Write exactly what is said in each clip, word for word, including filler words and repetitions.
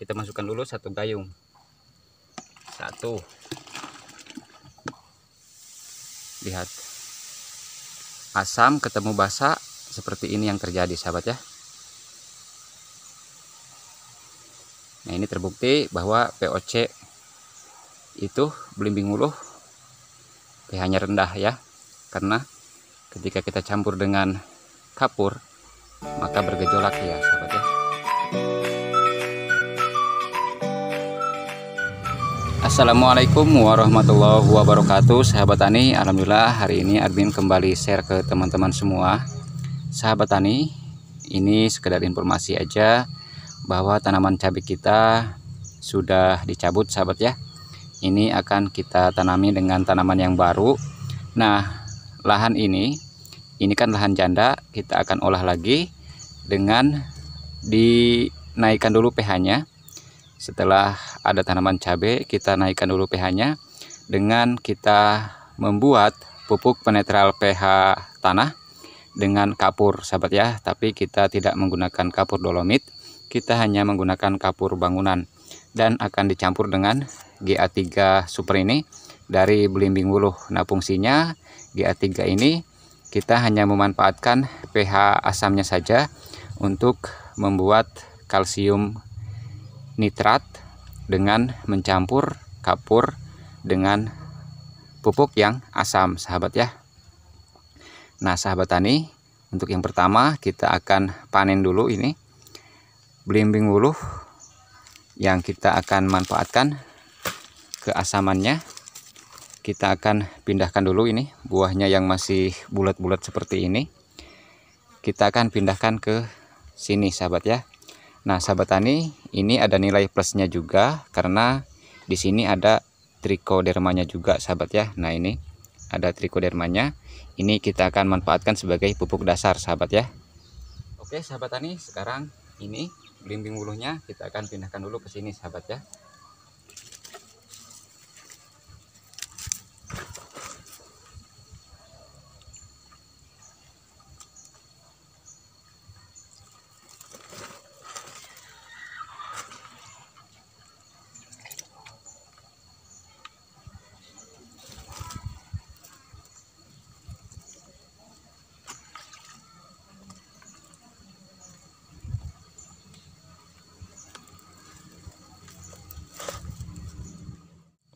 Kita masukkan dulu satu gayung. Satu. Lihat. Asam ketemu basa, seperti ini yang terjadi, sahabat ya. Nah, ini terbukti bahwa P O C itu belimbing wuluh pH-nya rendah ya. Karena ketika kita campur dengan kapur, maka bergejolak ya, sahabat ya. Assalamualaikum warahmatullahi wabarakatuh, sahabat tani. Alhamdulillah hari ini admin kembali share ke teman-teman semua. Sahabat tani, ini sekedar informasi aja bahwa tanaman cabai kita sudah dicabut, sahabat ya. Ini akan kita tanami dengan tanaman yang baru. Nah, lahan ini ini kan lahan janda, kita akan olah lagi dengan dinaikkan dulu pH-nya. Setelah ada tanaman cabai, kita naikkan dulu pH-nya dengan kita membuat pupuk penetral pH tanah dengan kapur, sahabat ya. Tapi kita tidak menggunakan kapur dolomit, kita hanya menggunakan kapur bangunan, dan akan dicampur dengan G A tiga super ini dari belimbing wuluh. Nah, fungsinya G A tiga ini kita hanya memanfaatkan pH asamnya saja untuk membuat kalsium nitrat dengan mencampur kapur dengan pupuk yang asam, sahabat ya. Nah, sahabat tani, untuk yang pertama kita akan panen dulu ini belimbing wuluh yang kita akan manfaatkan keasamannya. Kita akan pindahkan dulu ini buahnya yang masih bulat-bulat seperti ini. Kita akan pindahkan ke sini, sahabat ya. Nah, sahabat tani, ini ada nilai plusnya juga karena di sini ada trikodermanya juga, sahabat ya. Nah, ini ada trikodermanya. Ini kita akan manfaatkan sebagai pupuk dasar, sahabat ya. Oke, sahabat tani, sekarang ini belimbing wuluhnya kita akan pindahkan dulu ke sini, sahabat ya.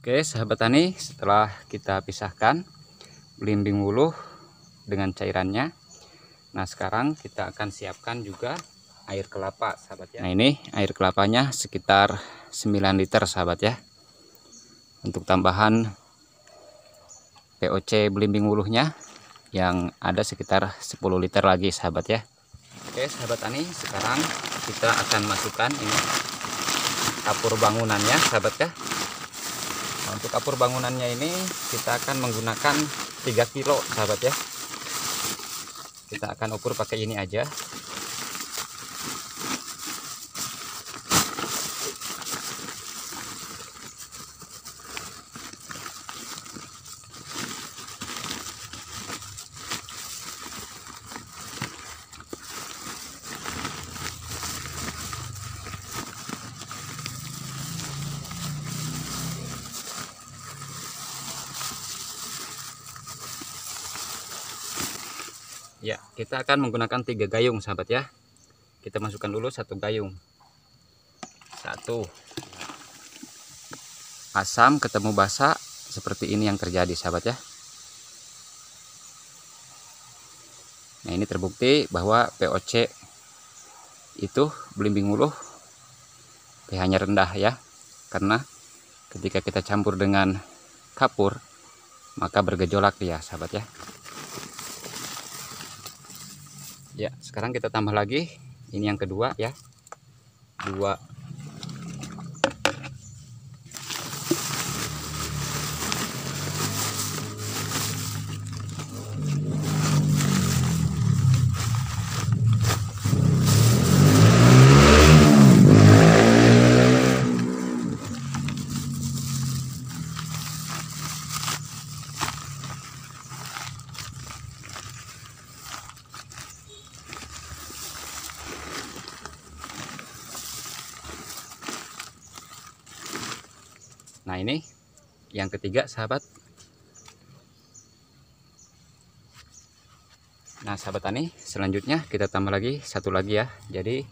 Oke, sahabat tani, setelah kita pisahkan belimbing wuluh dengan cairannya, nah sekarang kita akan siapkan juga air kelapa, sahabat ya. Nah, ini air kelapanya sekitar sembilan liter, sahabat ya, untuk tambahan P O C belimbing wuluhnya yang ada sekitar sepuluh liter lagi, sahabat ya. Oke, sahabat tani, sekarang kita akan masukkan ini kapur bangunannya, sahabat ya. Untuk kapur bangunannya ini kita akan menggunakan tiga kilo, sahabat ya. Kita akan ukur pakai ini aja. Ya, kita akan menggunakan tiga gayung, sahabat ya. Kita masukkan dulu satu gayung. Satu. Asam ketemu basa, seperti ini yang terjadi, sahabat ya. Nah, ini terbukti bahwa P O C itu belimbing wuluh pH-nya rendah ya. Karena ketika kita campur dengan kapur, maka bergejolak ya, sahabat ya. Ya, sekarang kita tambah lagi ini yang kedua ya. Dua. Nah ini yang ketiga sahabat. Nah sahabat tani, selanjutnya kita tambah lagi satu lagi ya. Jadi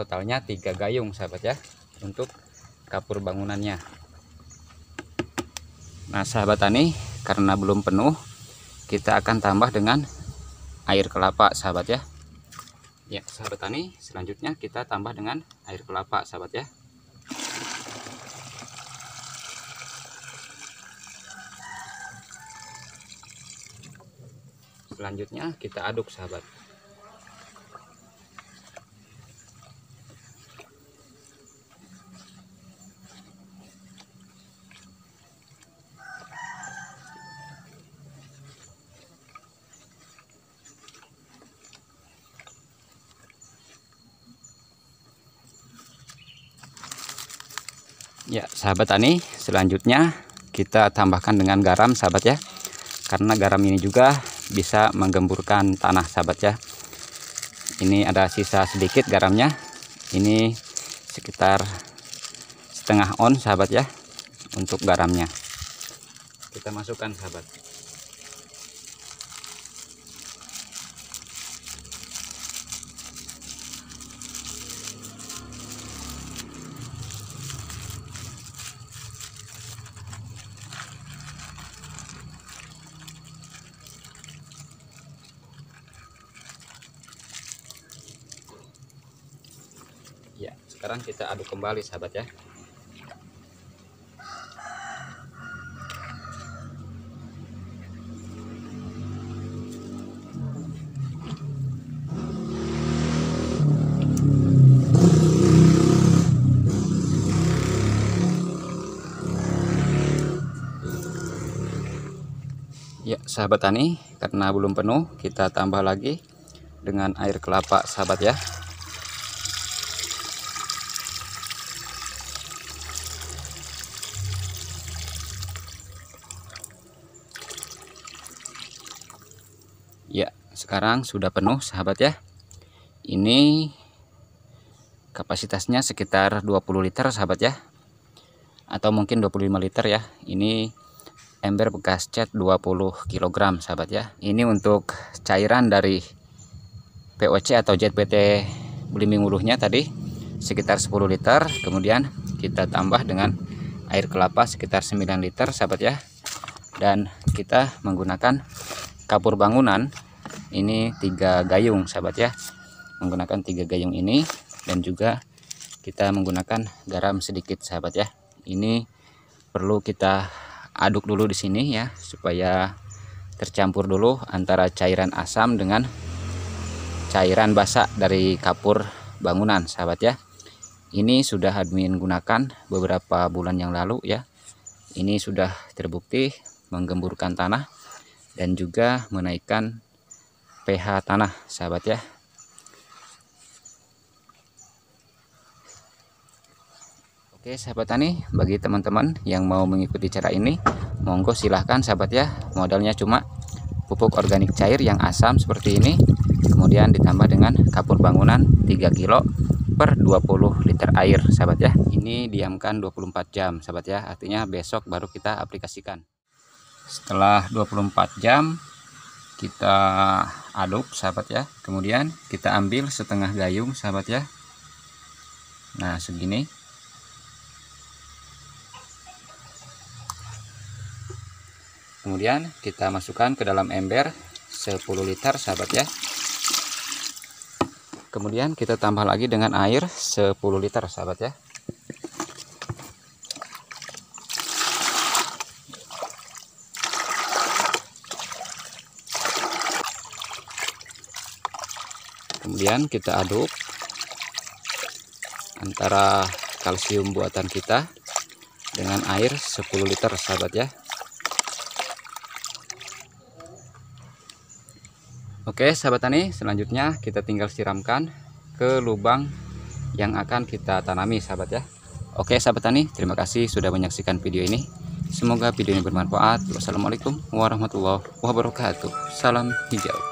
totalnya tiga gayung sahabat ya, untuk kapur bangunannya. Nah sahabat tani, karena belum penuh, kita akan tambah dengan air kelapa sahabat ya. Ya sahabat tani, selanjutnya kita tambah dengan air kelapa sahabat ya. Selanjutnya kita aduk sahabat. Ya sahabat tani, selanjutnya kita tambahkan dengan garam sahabat ya, karena garam ini juga bisa menggemburkan tanah sahabat ya. Ini ada sisa sedikit garamnya, ini sekitar setengah on sahabat ya untuk garamnya. Kita masukkan sahabat. Ya, sekarang kita aduk kembali sahabat ya. Ya sahabat tani, karena belum penuh, kita tambah lagi dengan air kelapa sahabat ya. Ya, sekarang sudah penuh sahabat ya. Ini kapasitasnya sekitar dua puluh liter sahabat ya, atau mungkin dua puluh lima liter ya. Ini ember bekas cat dua puluh kilogram sahabat ya. Ini untuk cairan dari P O C atau Z P T belimbing wuluhnya tadi sekitar sepuluh liter. Kemudian kita tambah dengan air kelapa sekitar sembilan liter sahabat ya. Dan kita menggunakan kapur bangunan ini tiga gayung sahabat ya, menggunakan tiga gayung ini, dan juga kita menggunakan garam sedikit sahabat ya. Ini perlu kita aduk dulu di sini ya, supaya tercampur dulu antara cairan asam dengan cairan basa dari kapur bangunan sahabat ya. Ini sudah admin gunakan beberapa bulan yang lalu ya. Ini sudah terbukti menggemburkan tanah dan juga menaikkan pH tanah sahabat ya. Oke sahabat tani, bagi teman-teman yang mau mengikuti cara ini, monggo silahkan sahabat ya. Modalnya cuma pupuk organik cair yang asam seperti ini, kemudian ditambah dengan kapur bangunan tiga kilo per dua puluh liter air sahabat ya. Ini diamkan dua puluh empat jam sahabat ya, artinya besok baru kita aplikasikan. Setelah dua puluh empat jam kita aduk sahabat ya. Kemudian kita ambil setengah gayung sahabat ya. Nah segini. Kemudian kita masukkan ke dalam ember sepuluh liter sahabat ya. Kemudian kita tambah lagi dengan air sepuluh liter sahabat ya. Kemudian kita aduk antara kalsium buatan kita dengan air sepuluh liter sahabat ya. Oke sahabat tani, selanjutnya kita tinggal siramkan ke lubang yang akan kita tanami sahabat ya. Oke sahabat tani, terima kasih sudah menyaksikan video ini. Semoga video ini bermanfaat. Wassalamualaikum warahmatullahi wabarakatuh. Salam hijau.